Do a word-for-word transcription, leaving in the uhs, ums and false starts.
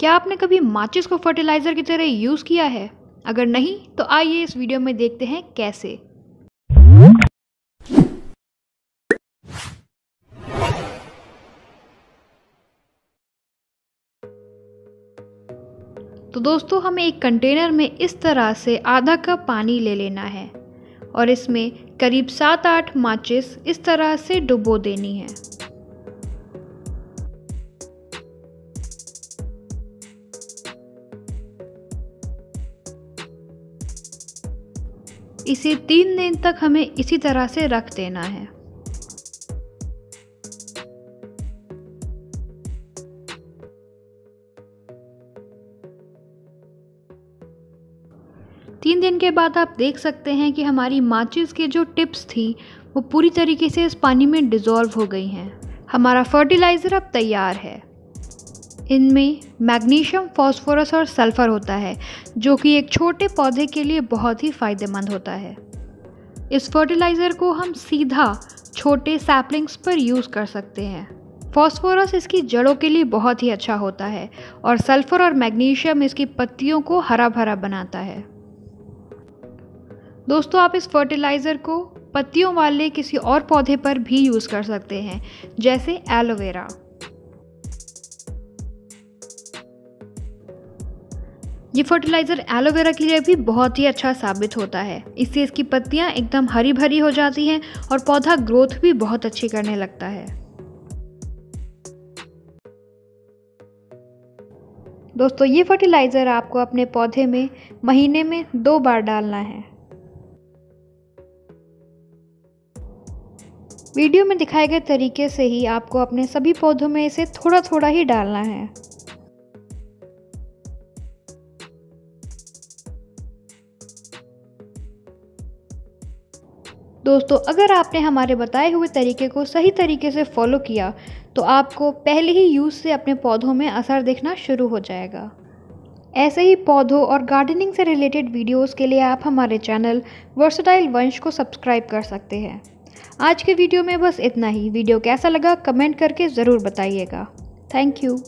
क्या आपने कभी माचिस को फर्टिलाइज़र की तरह यूज़ किया है? अगर नहीं तो आइए इस वीडियो में देखते हैं कैसे। तो दोस्तों, हमें एक कंटेनर में इस तरह से आधा कप पानी ले लेना है और इसमें करीब सात आठ माचिस इस तरह से डुबो देनी है। इसे तीन दिन तक हमें इसी तरह से रख देना है। तीन दिन के बाद आप देख सकते हैं कि हमारी माचिस के जो टिप्स थी वो पूरी तरीके से इस पानी में डिज़ोल्व हो गई हैं। हमारा फर्टिलाइज़र अब तैयार है। इनमें मैग्नीशियम, फास्फोरस और सल्फ़र होता है, जो कि एक छोटे पौधे के लिए बहुत ही फ़ायदेमंद होता है। इस फर्टिलाइज़र को हम सीधा छोटे सैपलिंग्स पर यूज़ कर सकते हैं। फास्फोरस इसकी जड़ों के लिए बहुत ही अच्छा होता है और सल्फ़र और मैग्नीशियम इसकी पत्तियों को हरा भरा बनाता है। दोस्तों, आप इस फर्टिलाइज़र को पत्तियों वाले किसी और पौधे पर भी यूज़ कर सकते हैं, जैसे एलोवेरा। ये फर्टिलाइज़र एलोवेरा के लिए भी बहुत ही अच्छा साबित होता है। इससे इसकी पत्तियाँ एकदम हरी भरी हो जाती हैं और पौधा ग्रोथ भी बहुत अच्छी करने लगता है। दोस्तों, ये फर्टिलाइज़र आपको अपने पौधे में महीने में दो बार डालना है। वीडियो में दिखाए गए तरीके से ही आपको अपने सभी पौधों में इसे थोड़ा थोड़ा ही डालना है। दोस्तों, अगर आपने हमारे बताए हुए तरीके को सही तरीके से फॉलो किया तो आपको पहले ही यूज़ से अपने पौधों में असर दिखना शुरू हो जाएगा। ऐसे ही पौधों और गार्डनिंग से रिलेटेड वीडियोस के लिए आप हमारे चैनल वर्सेटाइल वंश को सब्सक्राइब कर सकते हैं। आज के वीडियो में बस इतना ही। वीडियो कैसा लगा कमेंट करके ज़रूर बताइएगा। Thank you.